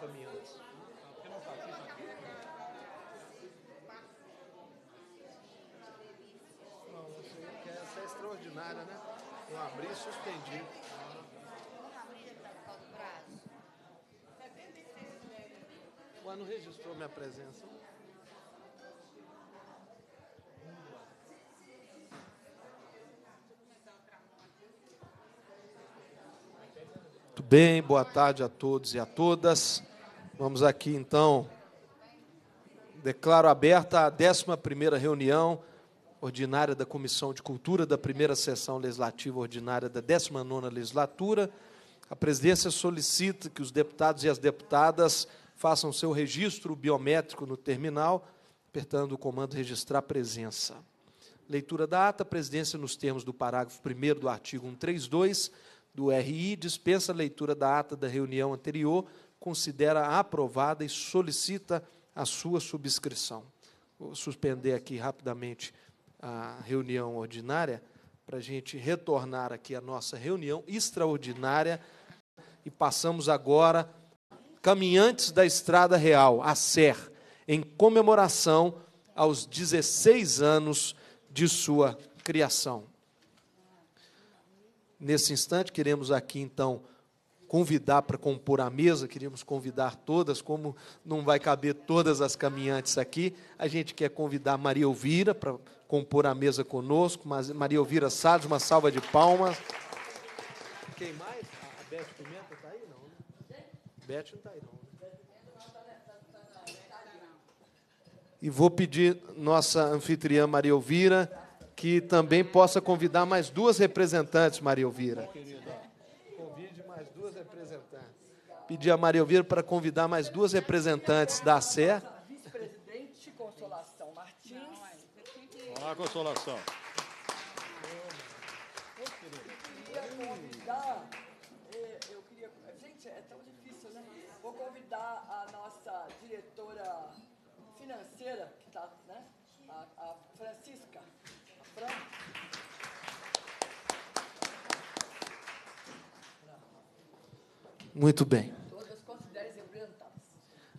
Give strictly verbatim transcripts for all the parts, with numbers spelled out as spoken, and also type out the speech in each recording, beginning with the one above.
caminhantes. Porque não está aqui? Não, não sei. Essa é extraordinária, né? Um abrir e suspendido. Vamos abrir para ficar do braço. O ano registrou minha presença. Bem, boa tarde a todos e a todas. Vamos aqui, então, declaro aberta a décima primeira reunião ordinária da Comissão de Cultura da primeira sessão legislativa ordinária da décima nona legislatura. A presidência solicita que os deputados e as deputadas façam seu registro biométrico no terminal, apertando o comando registrar presença. Leitura da ata. A presidência, nos termos do parágrafo primeiro do artigo cento e trinta e dois, do R I, dispensa a leitura da ata da reunião anterior, considera aprovada e solicita a sua subscrição. Vou suspender aqui rapidamente a reunião ordinária para a gente retornar aqui à nossa reunião extraordinária e passamos agora Caminhantes da Estrada Real, A C E R, em comemoração aos dezesseis anos de sua criação. Nesse instante, queremos aqui, então, convidar para compor a mesa, queríamos convidar todas, como não vai caber todas as caminhantes aqui, a gente quer convidar Maria Elvira para compor a mesa conosco, Maria Elvira Salles, uma salva de palmas. Quem mais? A Beth Pimenta está aí? Não, né? Beth não está aí, não. E vou pedir nossa anfitriã Maria Elvira que também possa convidar mais duas representantes, Maria Elvira. Convide mais duas representantes. Pedir a Maria Elvira para convidar mais duas representantes da A C E R. Vice-presidente Consolação Martins. Olá, Consolação. Eu queria convidar... Eu queria, gente, é tão difícil, né? Vou convidar a nossa diretora financeira, que está, né? A, a Francisca. Muito bem.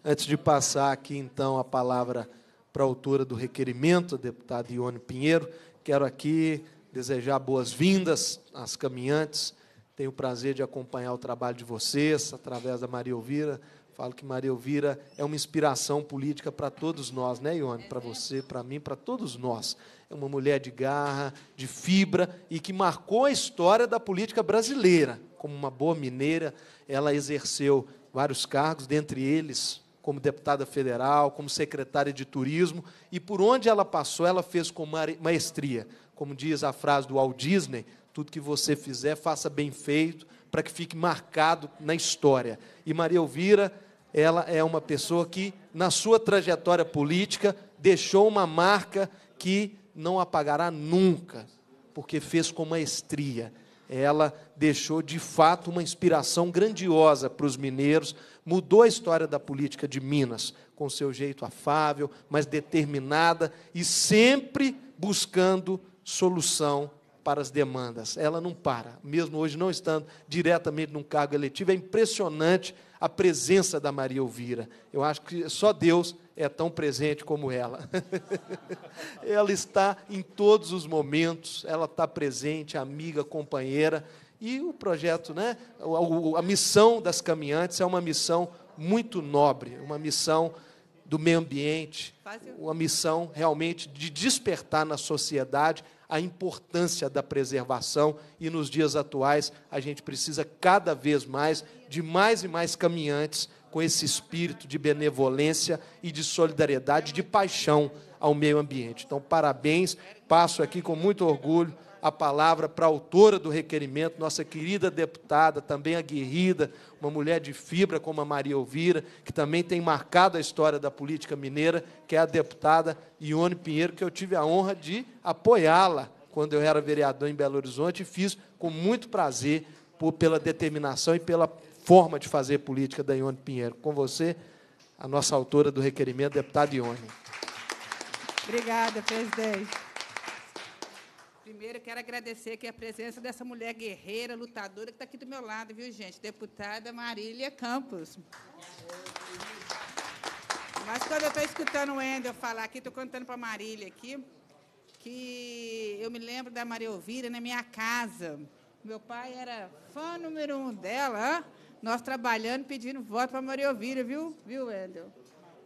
Antes de passar aqui, então, a palavra para a autora do requerimento, a deputada Ione Pinheiro, quero aqui desejar boas-vindas às caminhantes. Tenho o prazer de acompanhar o trabalho de vocês, através da Maria Elvira. Falo que Maria Elvira é uma inspiração política para todos nós, né, Ione? Para você, para mim, para todos nós. É uma mulher de garra, de fibra, e que marcou a história da política brasileira. Como uma boa mineira, ela exerceu vários cargos, dentre eles como deputada federal, como secretária de turismo, e por onde ela passou, ela fez com maestria. Como diz a frase do Walt Disney, tudo que você fizer, faça bem feito, para que fique marcado na história. E Maria Elvira... ela é uma pessoa que, na sua trajetória política, deixou uma marca que não apagará nunca, porque fez com maestria. Ela deixou, de fato, uma inspiração grandiosa para os mineiros, mudou a história da política de Minas, com seu jeito afável, mas determinada e sempre buscando solução para as demandas. Ela não para, mesmo hoje não estando diretamente num cargo eletivo. É impressionante a presença da Maria Elvira. Eu acho que só Deus é tão presente como ela. Ela está em todos os momentos, ela está presente, amiga, companheira, e o projeto, né, a missão das caminhantes é uma missão muito nobre, uma missão do meio ambiente, uma missão realmente de despertar na sociedade a importância da preservação, e nos dias atuais a gente precisa cada vez mais de mais e mais caminhantes com esse espírito de benevolência e de solidariedade, de paixão ao meio ambiente. Então, parabéns, passo aqui com muito orgulho a palavra para a autora do requerimento, nossa querida deputada, também aguerrida, uma mulher de fibra como a Maria Elvira, que também tem marcado a história da política mineira, que é a deputada Ione Pinheiro, que eu tive a honra de apoiá-la quando eu era vereador em Belo Horizonte e fiz com muito prazer por, pela determinação e pela forma de fazer política da Ione Pinheiro. Com você, a nossa autora do requerimento, deputada Ione. Obrigada, presidente. Primeiro, quero agradecer aqui a presença dessa mulher guerreira, lutadora, que está aqui do meu lado, viu, gente? Deputada Marília Campos. Mas quando eu estou escutando o Endel falar aqui, estou contando para a Marília aqui, que eu me lembro da Maria Elvira na minha casa. Meu pai era fã número um dela, nós trabalhando, pedindo voto para a Maria Elvira, viu, viu, Endel?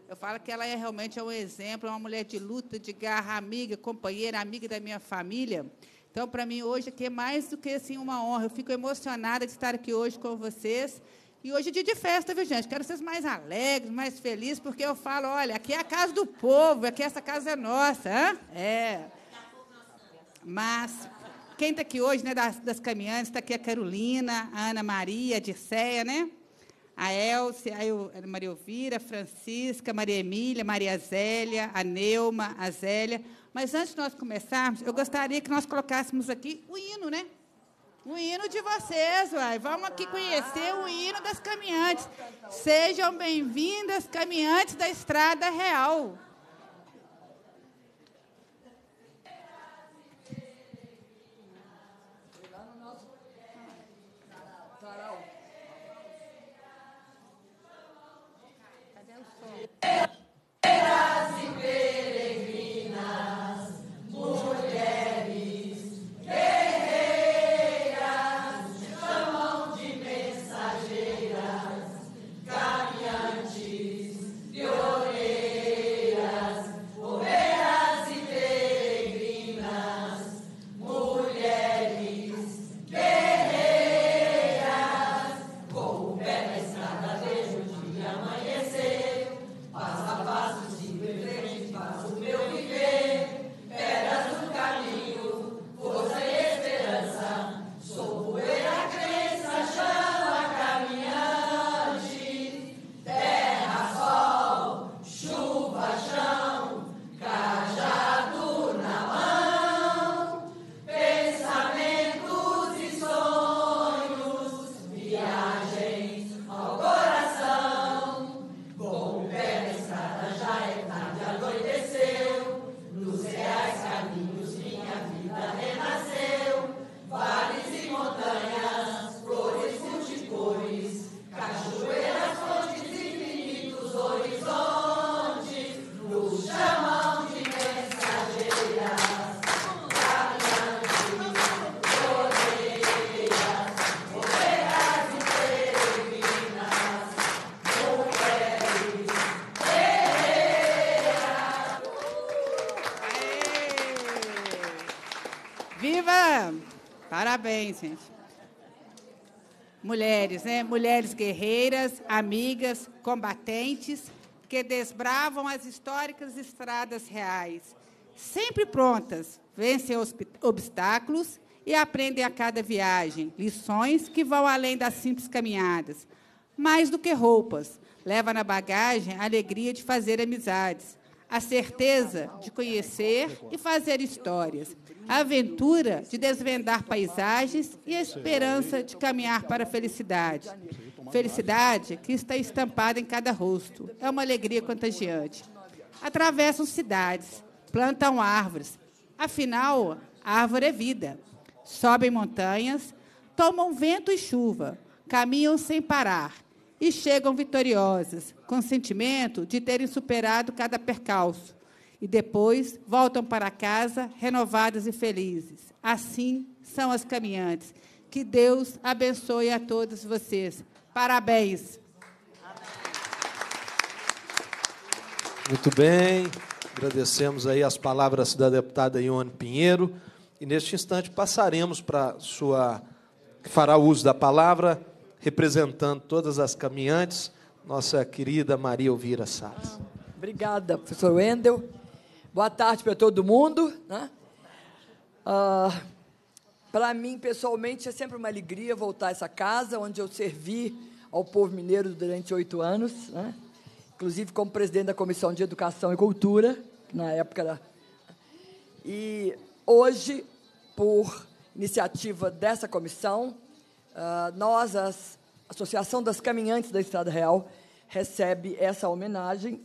Eu falo que ela é realmente um exemplo, uma mulher de luta, de garra, amiga, companheira, amiga da minha família. Então, para mim, hoje aqui é mais do que assim, uma honra. Eu fico emocionada de estar aqui hoje com vocês. E hoje é dia de festa, viu, gente? Quero vocês mais alegres, mais felizes, porque eu falo, olha, aqui é a casa do povo, aqui essa casa é nossa. Hein? É. Mas quem está aqui hoje, né, das, das caminhantes, está aqui a Carolina, a Ana Maria, a Dirceia, né? A Elce, a Maria Elvira, a Francisca, a Maria Emília, a Maria Zélia, a Neuma, a Zélia. Mas, antes de nós começarmos, eu gostaria que nós colocássemos aqui o hino, né? O hino de vocês, uai. Vamos aqui conhecer o hino das caminhantes. Sejam bem-vindas, caminhantes da Estrada Real. Parabéns, gente. Mulheres, né? Mulheres guerreiras, amigas, combatentes, que desbravam as históricas estradas reais. Sempre prontas, vencem os obstáculos e aprendem a cada viagem lições que vão além das simples caminhadas. Mais do que roupas, leva na bagagem a alegria de fazer amizades, a certeza de conhecer e fazer histórias, a aventura de desvendar paisagens e a esperança de caminhar para a felicidade. Felicidade que está estampada em cada rosto. É uma alegria contagiante. Atravessam cidades, plantam árvores. Afinal, árvore é vida. Sobem montanhas, tomam vento e chuva, caminham sem parar. E chegam vitoriosas, com o sentimento de terem superado cada percalço. E depois voltam para casa renovadas e felizes. Assim são as caminhantes. Que Deus abençoe a todos vocês. Parabéns. Muito bem. Agradecemos aí as palavras da deputada Ione Pinheiro. E, neste instante, passaremos para sua... que fará uso da palavra... representando todas as caminhantes, nossa querida Maria Elvira Salles. Obrigada, professor Wendel. Boa tarde para todo mundo. Né? Ah, para mim, pessoalmente, é sempre uma alegria voltar a essa casa, onde eu servi ao povo mineiro durante oito anos, né? Inclusive como presidente da Comissão de Educação e Cultura, na época era... E hoje, por iniciativa dessa comissão, Uh, nós, a Associação das Caminhantes da Estrada Real, recebe essa homenagem,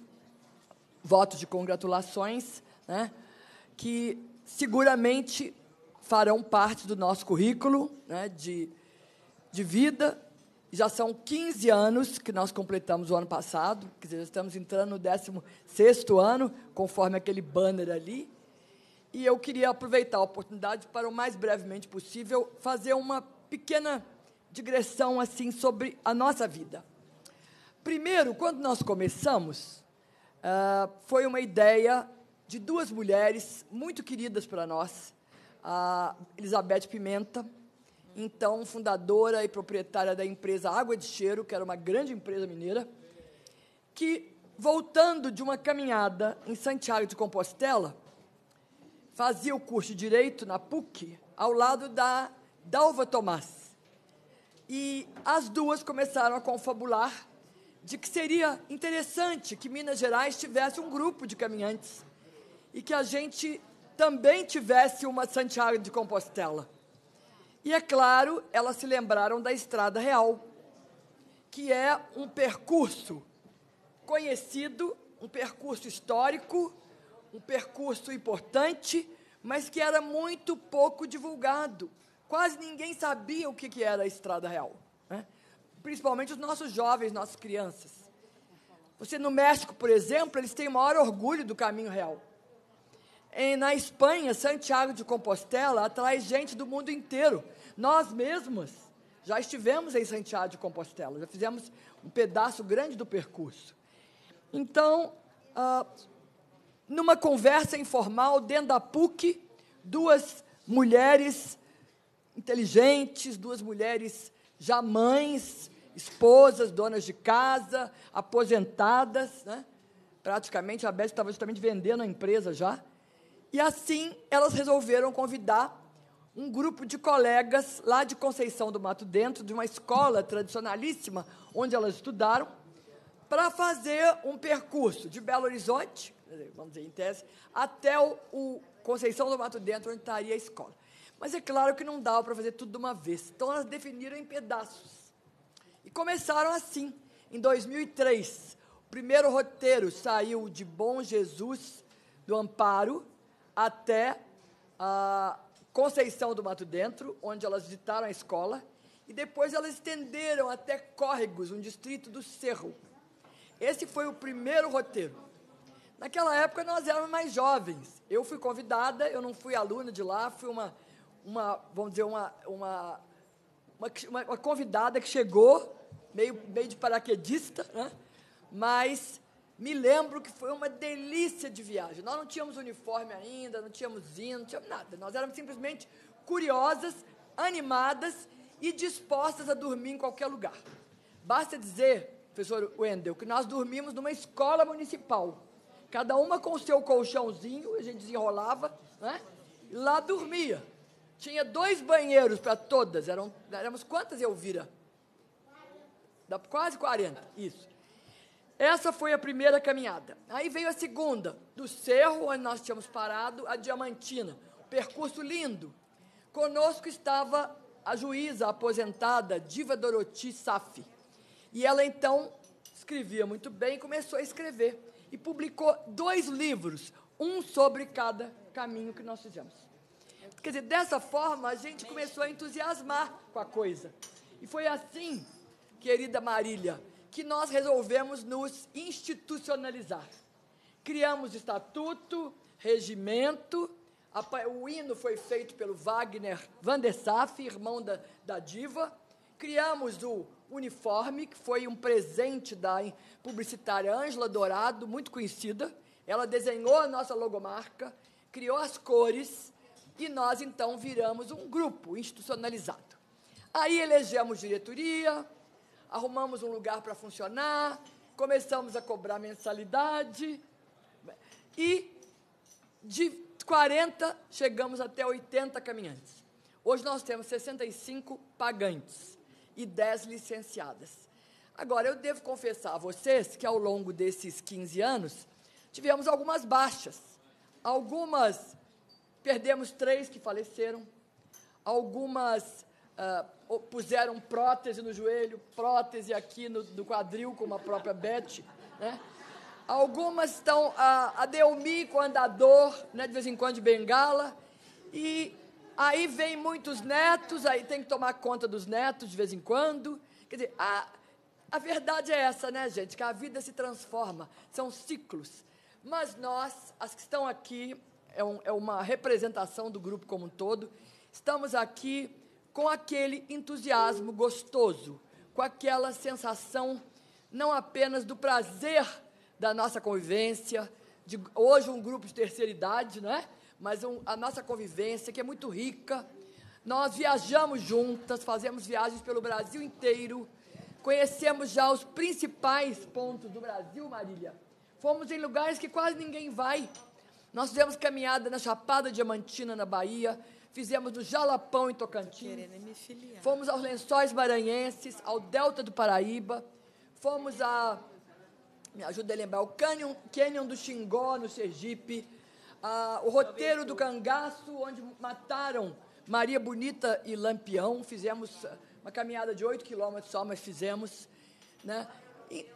voto de congratulações, né, que seguramente farão parte do nosso currículo, né, de, de vida Já são quinze anos que nós completamos o ano passado, quer dizer, estamos entrando no décimo sexto ano, conforme aquele banner ali. E eu queria aproveitar a oportunidade para, o mais brevemente possível, fazer uma pequena digressão assim, sobre a nossa vida. Primeiro, quando nós começamos, foi uma ideia de duas mulheres muito queridas para nós, a Elizabeth Pimenta, então fundadora e proprietária da empresa Água de Cheiro, que era uma grande empresa mineira, que, voltando de uma caminhada em Santiago de Compostela, fazia o curso de Direito na P U C, ao lado da Dalva Tomás. E as duas começaram a confabular de que seria interessante que Minas Gerais tivesse um grupo de caminhantes e que a gente também tivesse uma Santiago de Compostela. E, é claro, elas se lembraram da Estrada Real, que é um percurso conhecido, um percurso histórico, um percurso importante, mas que era muito pouco divulgado. Quase ninguém sabia o que era a Estrada Real, né? Principalmente os nossos jovens, nossas crianças. Você, no México, por exemplo, eles têm o maior orgulho do Caminho Real. E, na Espanha, Santiago de Compostela atrai gente do mundo inteiro. Nós mesmos já estivemos em Santiago de Compostela, já fizemos um pedaço grande do percurso. Então, ah, numa conversa informal dentro da P U C, duas mulheres inteligentes, duas mulheres já mães, esposas, donas de casa, aposentadas, né? Praticamente a Beth estava justamente vendendo a empresa já. E assim elas resolveram convidar um grupo de colegas lá de Conceição do Mato Dentro, de uma escola tradicionalíssima onde elas estudaram, para fazer um percurso de Belo Horizonte, vamos dizer, em tese, até o, o Conceição do Mato Dentro, onde estaria a escola. Mas é claro que não dava para fazer tudo de uma vez. Então, elas definiram em pedaços. E começaram assim, em dois mil e três. O primeiro roteiro saiu de Bom Jesus do Amparo até a Conceição do Mato Dentro, onde elas visitaram a escola, e depois elas estenderam até Córregos, um distrito do Cerro. Esse foi o primeiro roteiro. Naquela época, nós éramos mais jovens. Eu fui convidada, eu não fui aluna de lá, fui uma... Uma, vamos dizer, uma, uma, uma, uma convidada que chegou, meio, meio de paraquedista, né? Mas me lembro que foi uma delícia de viagem. Nós não tínhamos uniforme ainda, não tínhamos hino, não tínhamos nada. Nós éramos simplesmente curiosas, animadas e dispostas a dormir em qualquer lugar. Basta dizer, professor Wendel, que nós dormimos numa escola municipal. Cada uma com o seu colchãozinho, a gente desenrolava, né? E lá dormia. Tinha dois banheiros para todas. Eram, éramos quantas, Elvira? Da, quase quarenta, isso. Essa foi a primeira caminhada. Aí veio a segunda, do Cerro, onde nós tínhamos parado, a Diamantina. Percurso lindo. Conosco estava a juíza aposentada, Diva Doroti Safi. E ela, então, escrevia muito bem e começou a escrever. E publicou dois livros, um sobre cada caminho que nós fizemos. Quer dizer, dessa forma, a gente começou a entusiasmar com a coisa. E foi assim, querida Marília, que nós resolvemos nos institucionalizar. Criamos estatuto, regimento, a, o hino foi feito pelo Wagner Vander Safir, irmão da, da Diva. Criamos o uniforme, que foi um presente da publicitária Ângela Dourado, muito conhecida. Ela desenhou a nossa logomarca, criou as cores. E nós, então, viramos um grupo institucionalizado. Aí elegemos diretoria, arrumamos um lugar para funcionar, começamos a cobrar mensalidade e de quarenta chegamos até oitenta caminhantes. Hoje nós temos sessenta e cinco pagantes e dez licenciadas. Agora, eu devo confessar a vocês que, ao longo desses quinze anos, tivemos algumas baixas, algumas... Perdemos três que faleceram, algumas uh, puseram prótese no joelho, prótese aqui no, no quadril, como a própria Beth, né? Algumas estão a, a Delmi com andador, né, de vez em quando de bengala, e aí vem muitos netos, aí tem que tomar conta dos netos de vez em quando, Quer dizer, a, a verdade é essa, né, gente? Que a vida se transforma, são ciclos. Mas nós, as que estão aqui, é, um, é uma representação do grupo como um todo, estamos aqui com aquele entusiasmo gostoso, com aquela sensação não apenas do prazer da nossa convivência, de, hoje um grupo de terceira idade, né? Mas um, a nossa convivência, que é muito rica. Nós viajamos juntas, fazemos viagens pelo Brasil inteiro, conhecemos já os principais pontos do Brasil, Marília. Fomos em lugares que quase ninguém vai. Nós fizemos caminhada na Chapada Diamantina, na Bahia, fizemos no Jalapão, em Tocantins, fomos aos Lençóis Maranhenses, ao Delta do Paraíba, fomos a... me ajuda a lembrar, o Canyon, Canyon do Xingó, no Sergipe, a, o Roteiro do Cangaço, onde mataram Maria Bonita e Lampião, fizemos uma caminhada de oito quilômetros só, mas fizemos, né? E,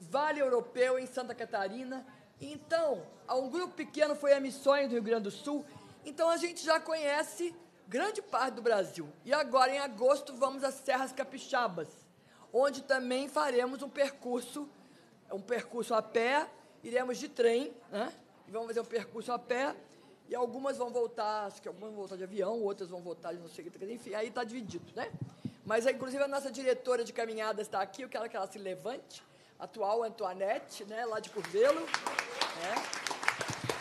Vale Europeu, em Santa Catarina. Então, um grupo pequeno foi a Missões do Rio Grande do Sul. Então, a gente já conhece grande parte do Brasil. E agora, em agosto, vamos às Serras Capixabas, onde também faremos um percurso, um percurso a pé. Iremos de trem, né? E vamos fazer um percurso a pé. E algumas vão voltar, acho que algumas vão voltar de avião, outras vão voltar de não sei o que, enfim, aí está dividido, né? Mas, inclusive, a nossa diretora de caminhadas está aqui, eu quero que ela se levante. Atual Antoinette, né, lá de Curvelo, né,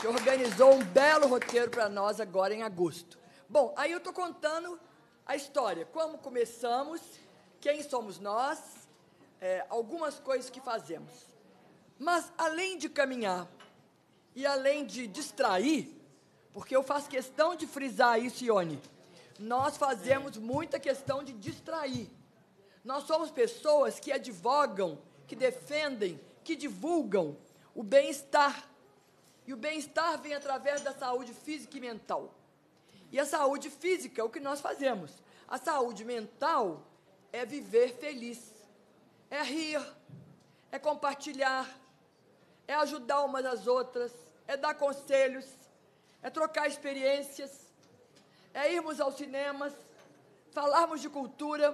que organizou um belo roteiro para nós agora em agosto. Bom, aí eu estou contando a história, como começamos, quem somos nós, é, algumas coisas que fazemos. Mas, além de caminhar e além de distrair, porque eu faço questão de frisar isso, Ione, nós fazemos muita questão de distrair. Nós somos pessoas que advogam, que defendem, que divulgam o bem-estar. E o bem-estar vem através da saúde física e mental. E a saúde física é o que nós fazemos. A saúde mental é viver feliz, é rir, é compartilhar, é ajudar umas às outras, é dar conselhos, é trocar experiências, é irmos aos cinemas, falarmos de cultura,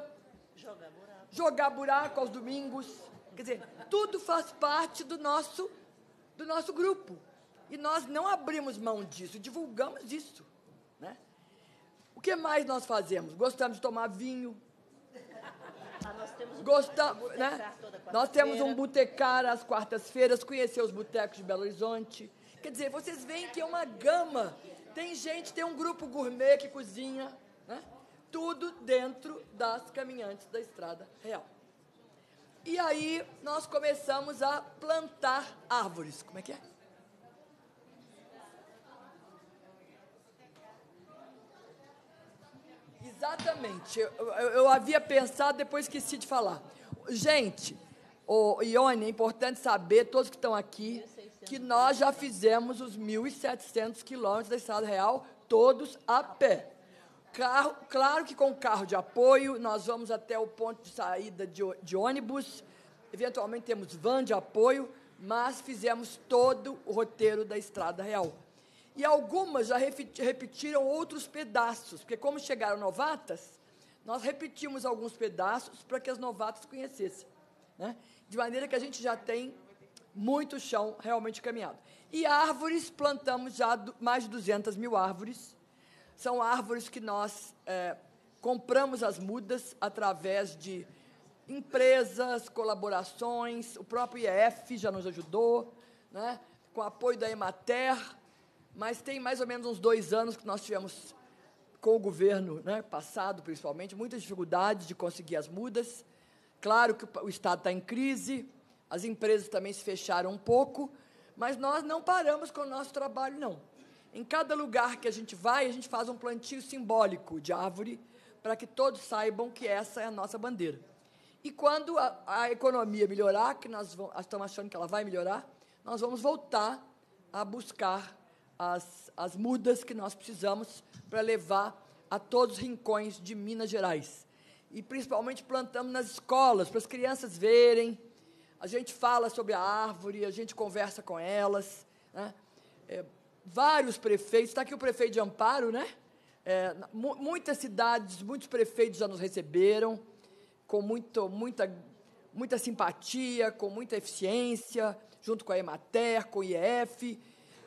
jogar buraco, jogar buraco aos domingos. Quer dizer, tudo faz parte do nosso, do nosso grupo. E nós não abrimos mão disso, divulgamos isso, né? O que mais nós fazemos? Gostamos de tomar vinho. Ah, nós temos um Gosta, né? Nós temos um botecar às quartas-feiras, conhecer os botecos de Belo Horizonte. Quer dizer, vocês veem que é uma gama. Tem gente, tem um grupo gourmet que cozinha, né? Tudo dentro das Caminhantes da Estrada Real. E aí nós começamos a plantar árvores. Como é que é? Exatamente. Eu, eu, eu havia pensado, depois esqueci de falar. Gente, oh, Ione, é importante saber, todos que estão aqui, que nós já fizemos os mil e setecentos quilômetros da Estrada Real, todos a pé. Carro, claro que com carro de apoio, nós vamos até o ponto de saída de, de ônibus, eventualmente temos van de apoio, mas fizemos todo o roteiro da Estrada Real. E algumas já repetiram outros pedaços, porque como chegaram novatas, nós repetimos alguns pedaços para que as novatas conhecessem, né? De maneira que a gente já tem muito chão realmente caminhado. E árvores, plantamos já mais de duzentas mil árvores. São árvores que nós é, compramos as mudas através de empresas, colaborações, o próprio I E F já nos ajudou, né, com o apoio da Emater, mas tem mais ou menos uns dois anos que nós tivemos com o governo, né, passado, principalmente, muita dificuldade de conseguir as mudas. Claro que o Estado está em crise, as empresas também se fecharam um pouco, mas nós não paramos com o nosso trabalho, não. Em cada lugar que a gente vai, a gente faz um plantio simbólico de árvore para que todos saibam que essa é a nossa bandeira. E quando a, a economia melhorar, que nós vamos, estamos achando que ela vai melhorar, nós vamos voltar a buscar as, as mudas que nós precisamos para levar a todos os rincões de Minas Gerais. E, principalmente, plantamos nas escolas, para as crianças verem. A gente fala sobre a árvore, a gente conversa com elas, né? É, vários prefeitos, está aqui o prefeito de Amparo, né? É, muitas cidades, muitos prefeitos já nos receberam, com muito, muita, muita simpatia, com muita eficiência, junto com a Emater, com o I E F.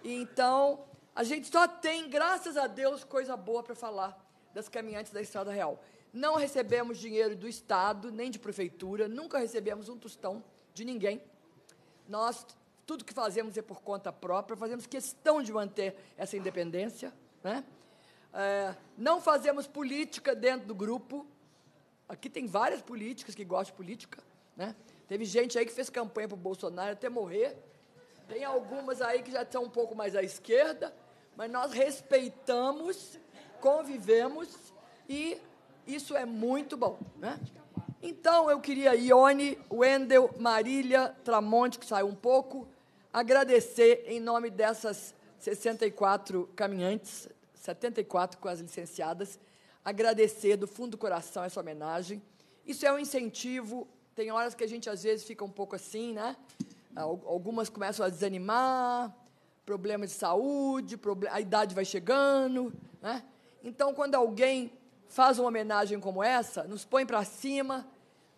E, então, a gente só tem, graças a Deus, coisa boa para falar das caminhantes da Estrada Real. Não recebemos dinheiro do Estado, nem de prefeitura, nunca recebemos um tostão de ninguém. Nós, tudo que fazemos é por conta própria, fazemos questão de manter essa independência, né? É, não fazemos política dentro do grupo. Aqui tem várias políticas que gostam de política, né? Teve gente aí que fez campanha para o Bolsonaro até morrer. Tem algumas aí que já estão um pouco mais à esquerda, mas nós respeitamos, convivemos, e isso é muito bom, né? Então, eu queria, Ione, Wendel, Marília, Tramonte, que saiu um pouco, agradecer em nome dessas sessenta e quatro caminhantes, setenta e quatro com as licenciadas, agradecer do fundo do coração essa homenagem. Isso é um incentivo. Tem horas que a gente, às vezes, fica um pouco assim, né? Algumas começam a desanimar, problemas de saúde, a idade vai chegando, né? Então, quando alguém faz uma homenagem como essa, nos põe para cima,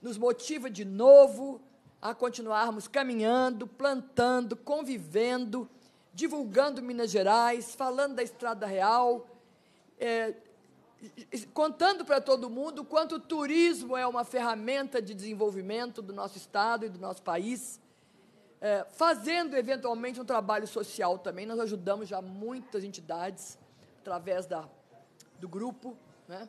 nos motiva de novo a continuarmos caminhando, plantando, convivendo, divulgando Minas Gerais, falando da Estrada Real, é, contando para todo mundo quanto o turismo é uma ferramenta de desenvolvimento do nosso Estado e do nosso país, é, fazendo, eventualmente, um trabalho social também. Nós ajudamos já muitas entidades através da, do grupo, né?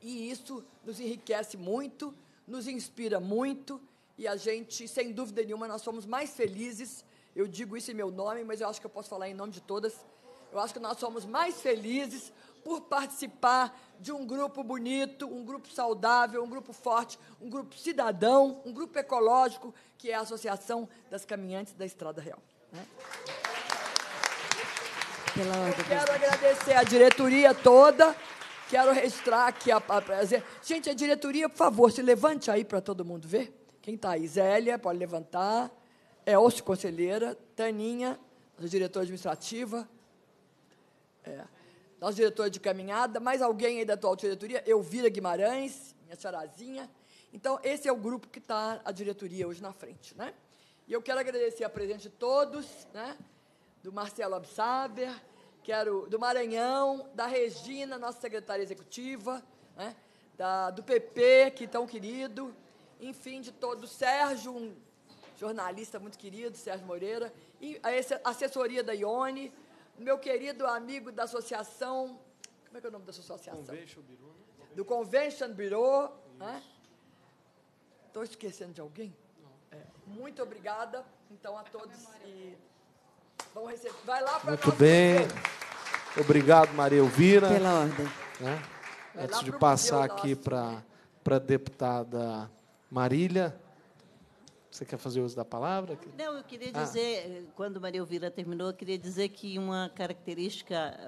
E isso nos enriquece muito, nos inspira muito, e a gente, sem dúvida nenhuma, nós somos mais felizes. Eu digo isso em meu nome, mas eu acho que eu posso falar em nome de todas. Eu acho que nós somos mais felizes por participar de um grupo bonito, um grupo saudável, um grupo forte, um grupo cidadão, um grupo ecológico, que é a Associação das Caminhantes da Estrada Real, né? Eu quero agradecer a diretoria toda, quero registrar aqui a, a, a... Gente, a diretoria, por favor, se levante aí para todo mundo ver. Quem está aí? Zélia, pode levantar. Elce, conselheira, Taninha, nossa diretora administrativa, é, nossa diretora de caminhada, mais alguém aí da atual diretoria, Elvira Guimarães, minha charazinha. Então, esse é o grupo que está a diretoria hoje na frente, né? E eu quero agradecer a presença de todos, né? Do Marcelo Absaber, quero, do Maranhão, da Regina, nossa secretária executiva, né? Da, do P P, que tão querido, enfim, de todo o Sérgio, um jornalista muito querido, Sérgio Moreira, e a assessoria da Ione, meu querido amigo da associação, como é que é o nome da sua associação? Convention Bureau. Do Convention Bureau. Estou esquecendo de alguém? Não. É. Muito obrigada, então, a todos. E vamos receber. Vai lá para muito bem. Museu. Obrigado, Maria Elvira. Pela ordem. É. Antes de passar aqui para a deputada Marília, você quer fazer uso da palavra? Não, eu queria dizer, ah. quando Maria Elvira terminou, eu queria dizer que uma característica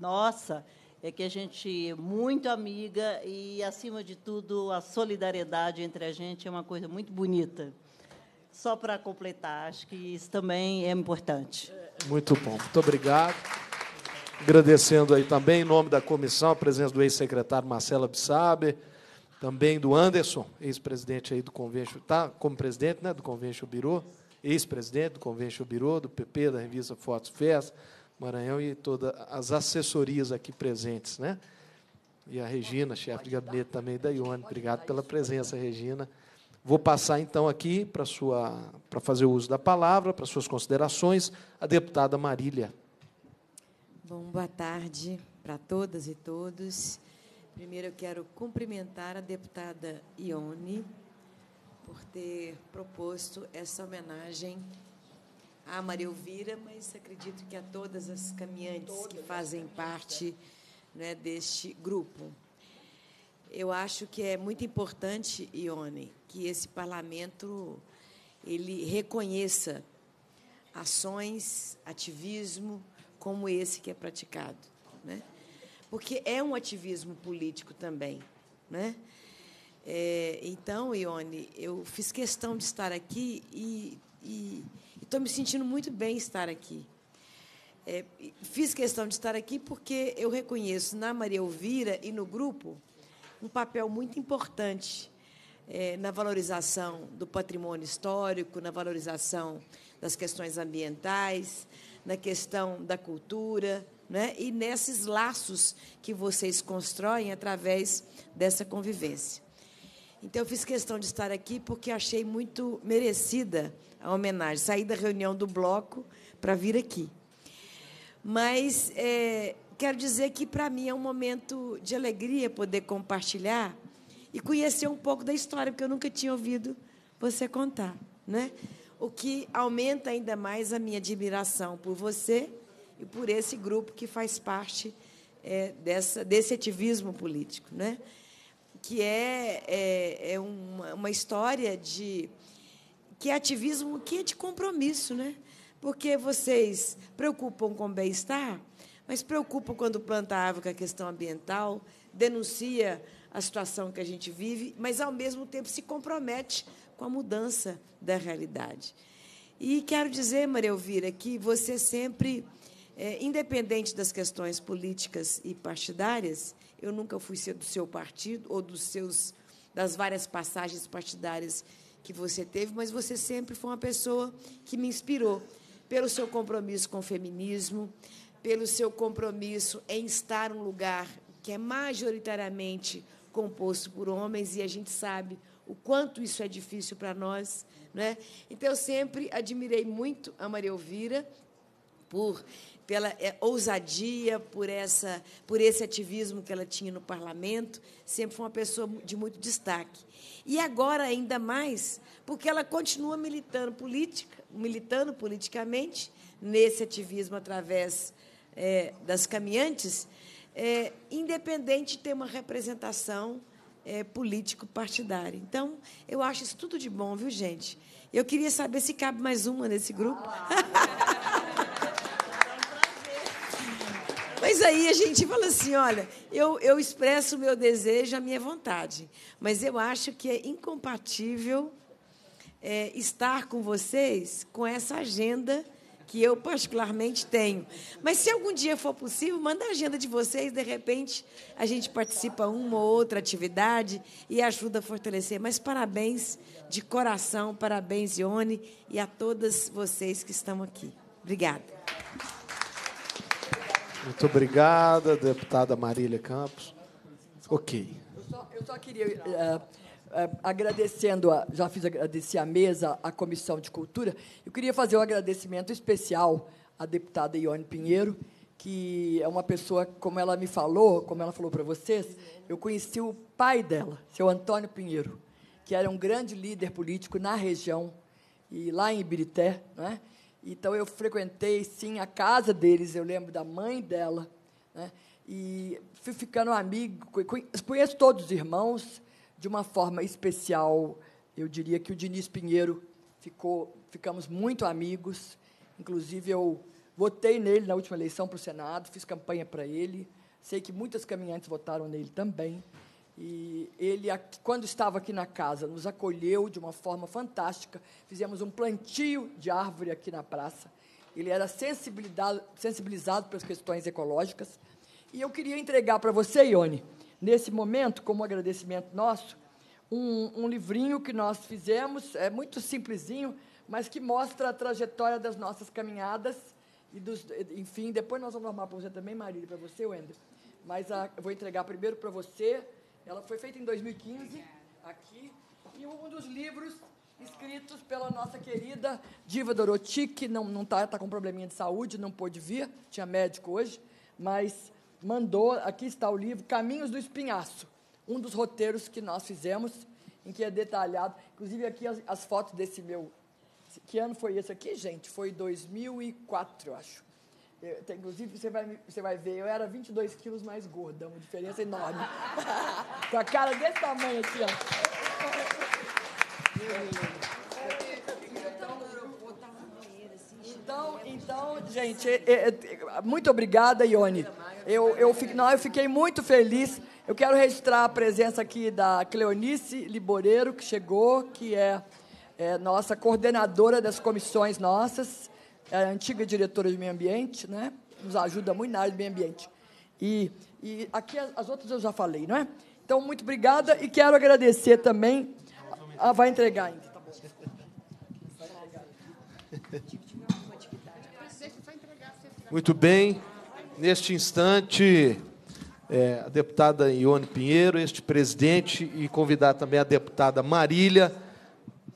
nossa é que a gente é muito amiga e, acima de tudo, a solidariedade entre a gente é uma coisa muito bonita. Só para completar, acho que isso também é importante. Muito bom, muito obrigado. Agradecendo aí também, em nome da comissão, a presença do ex-secretário Marcelo Absaber, também do Anderson, ex-presidente aí do Convention, tá? Como presidente, né, do Convention Bureau, ex-presidente do Convention Bureau, do P P, da revista Fotos Fest, Maranhão, e todas as assessorias aqui presentes, né? E a Regina, chefe de gabinete também da Ione. Obrigado pela presença, Regina. Vou passar então aqui para sua para fazer o uso da palavra, para suas considerações, a deputada Marília. Bom, boa tarde para todas e todos. Primeiro, eu quero cumprimentar a deputada Ione por ter proposto essa homenagem à Maria Elvira, mas acredito que a todas as caminhantes que fazem parte, né, deste grupo. Eu acho que é muito importante, Ione, que esse parlamento ele reconheça ações, ativismo como esse que é praticado, né? Porque é um ativismo político também, né? É, então, Ione, eu fiz questão de estar aqui e estou me sentindo muito bem estar aqui. É, fiz questão de estar aqui porque eu reconheço na Maria Elvira e no grupo um papel muito importante é, na valorização do patrimônio histórico, na valorização das questões ambientais, na questão da cultura, né? E nesses laços que vocês constroem através dessa convivência. Então, eu fiz questão de estar aqui porque achei muito merecida a homenagem, sair da reunião do bloco para vir aqui. Mas é, quero dizer que, para mim, é um momento de alegria poder compartilhar e conhecer um pouco da história, porque eu nunca tinha ouvido você contar, né? O que aumenta ainda mais a minha admiração por você e por esse grupo que faz parte é, dessa, desse ativismo político, né? Que é, é, é uma, uma história de... que é ativismo que é de compromisso, né? Porque vocês preocupam com o bem-estar, mas preocupam quando planta a árvore com a questão ambiental, denuncia a situação que a gente vive, mas, ao mesmo tempo, se compromete com a mudança da realidade. E quero dizer, Maria Elvira, que você sempre, é, independente das questões políticas e partidárias, eu nunca fui ser do seu partido ou dos seus, das várias passagens partidárias que você teve, mas você sempre foi uma pessoa que me inspirou pelo seu compromisso com o feminismo, pelo seu compromisso em estar num lugar que é majoritariamente composto por homens, e a gente sabe o quanto isso é difícil para nós, né? Então, eu sempre admirei muito a Maria Elvira por, pela é, ousadia, por, essa, por esse ativismo que ela tinha no parlamento. Sempre foi uma pessoa de muito destaque. E agora, ainda mais, porque ela continua militando, politica, militando politicamente nesse ativismo através é, das caminhantes, é, independente de ter uma representação é, político-partidária. Então, eu acho isso tudo de bom, viu, gente? Eu queria saber se cabe mais uma nesse grupo. Mas aí a gente fala assim, olha, eu, eu expresso o meu desejo, a minha vontade, mas eu acho que é incompatível é, estar com vocês com essa agenda que eu particularmente tenho. Mas, se algum dia for possível, manda a agenda de vocês, de repente a gente participa uma ou outra atividade e ajuda a fortalecer. Mas parabéns de coração, parabéns, Ione, e a todas vocês que estão aqui. Obrigada. Muito obrigada, deputada Marília Campos. Ok. Eu só, eu só queria, uh, uh, agradecendo, a, já fiz agradecer à mesa, à Comissão de Cultura, eu queria fazer um agradecimento especial à deputada Ione Pinheiro, que é uma pessoa, como ela me falou, como ela falou para vocês, eu conheci o pai dela, seu Antônio Pinheiro, que era um grande líder político na região, e lá em Ibirité, né? Então, eu frequentei, sim, a casa deles, eu lembro da mãe dela, né? E fui ficando amigo, conheço todos os irmãos, de uma forma especial, eu diria que o Diniz Pinheiro, ficou, ficamos muito amigos, inclusive eu votei nele na última eleição para o Senado, fiz campanha para ele, sei que muitas caminhantes votaram nele também, e ele, quando estava aqui na casa, nos acolheu de uma forma fantástica. Fizemos um plantio de árvore aqui na praça. Ele era sensibilizado, sensibilizado para as questões ecológicas. E eu queria entregar para você, Ione, nesse momento, como agradecimento nosso, um, um livrinho que nós fizemos, é muito simplesinho, mas que mostra a trajetória das nossas caminhadas. E dos, enfim, depois nós vamos arrumar para você também, Marília, para você, Wender. Mas a, eu vou entregar primeiro para você. Ela foi feita em dois mil e quinze, aqui, e um dos livros escritos pela nossa querida Diva Doroti, que não não está tá com probleminha de saúde, não pôde vir, tinha médico hoje, mas mandou, aqui está o livro, Caminhos do Espinhaço, um dos roteiros que nós fizemos, em que é detalhado, inclusive aqui as, as fotos desse meu... Que ano foi esse aqui, gente? Foi dois mil e quatro, eu acho. Eu, inclusive, você vai, você vai ver, eu era vinte e dois quilos mais gorda, uma diferença enorme. Com a cara desse tamanho aqui, ó. Então, então gente, é, é, muito obrigada, Ione. Eu, eu, não, eu fiquei muito feliz. Eu quero registrar a presença aqui da Cleonice Liboreiro, que chegou, que é, é nossa coordenadora das comissões nossas. é a antiga diretora de meio ambiente, né? Nos ajuda muito na área do meio ambiente. E, e aqui as outras eu já falei, não é? Então, muito obrigada e quero agradecer também. Ah, vai entregar ainda. Tá bom. Muito bem. Neste instante, é, a deputada Ione Pinheiro, este presidente, e convidar também a deputada Marília,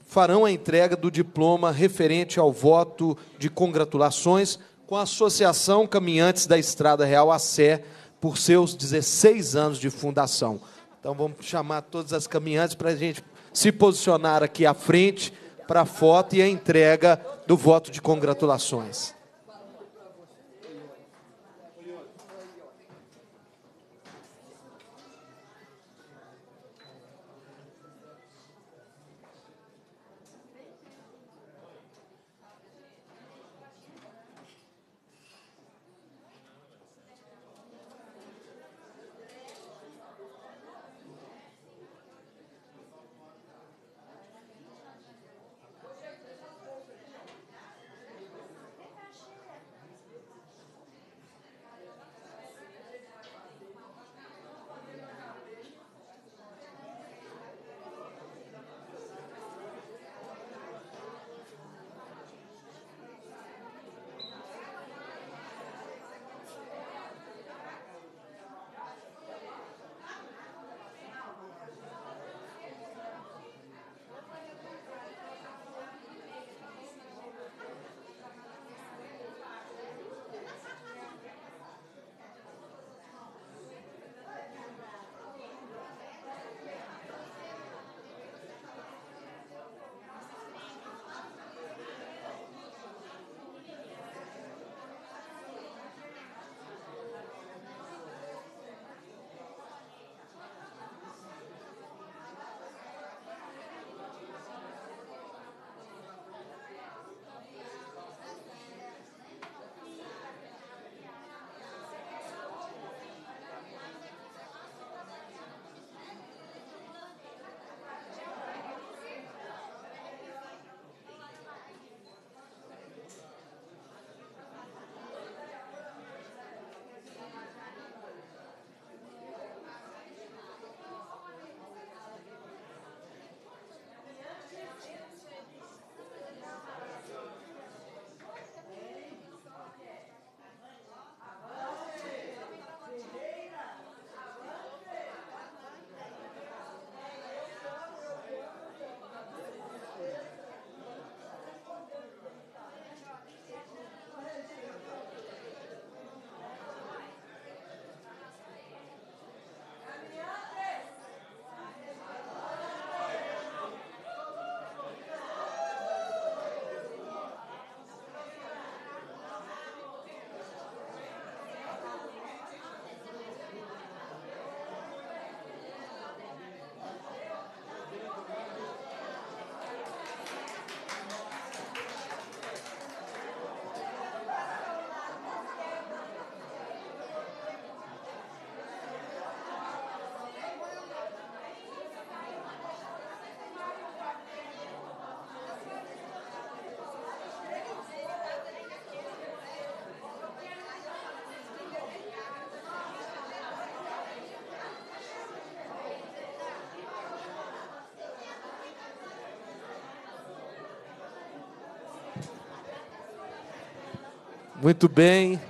farão a entrega do diploma referente ao voto de congratulações com a Associação Caminhantes da Estrada Real, A C E R, por seus dezesseis anos de fundação. Então, vamos chamar todas as caminhantes para a gente se posicionar aqui à frente para a foto e a entrega do voto de congratulações. Muito bem,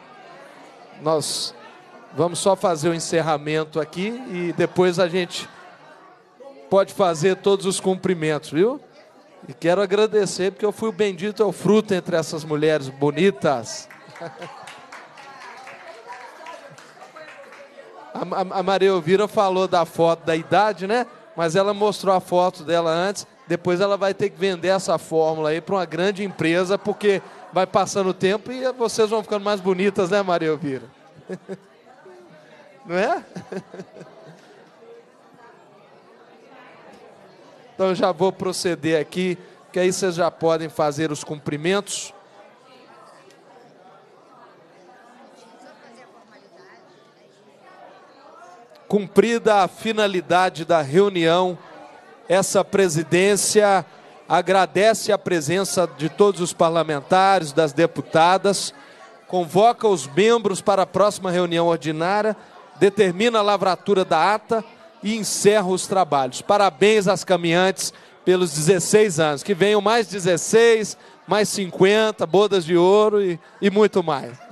nós vamos só fazer o encerramento aqui e depois a gente pode fazer todos os cumprimentos, viu? E quero agradecer, porque eu fui o bendito ao fruto entre essas mulheres bonitas. A, a, a Maria Elvira falou da foto da idade, né? Mas ela mostrou a foto dela antes, depois ela vai ter que vender essa fórmula aí para uma grande empresa, porque... vai passando o tempo e vocês vão ficando mais bonitas, né, Maria Elvira? Não é? Então, eu já vou proceder aqui, que aí vocês já podem fazer os cumprimentos. Cumprida a finalidade da reunião, essa presidência agradece a presença de todos os parlamentares, das deputadas, convoca os membros para a próxima reunião ordinária, determina a lavratura da ata e encerra os trabalhos. Parabéns às caminhantes pelos dezesseis anos. Que venham mais dezesseis, mais cinquenta, bodas de ouro e, e muito mais.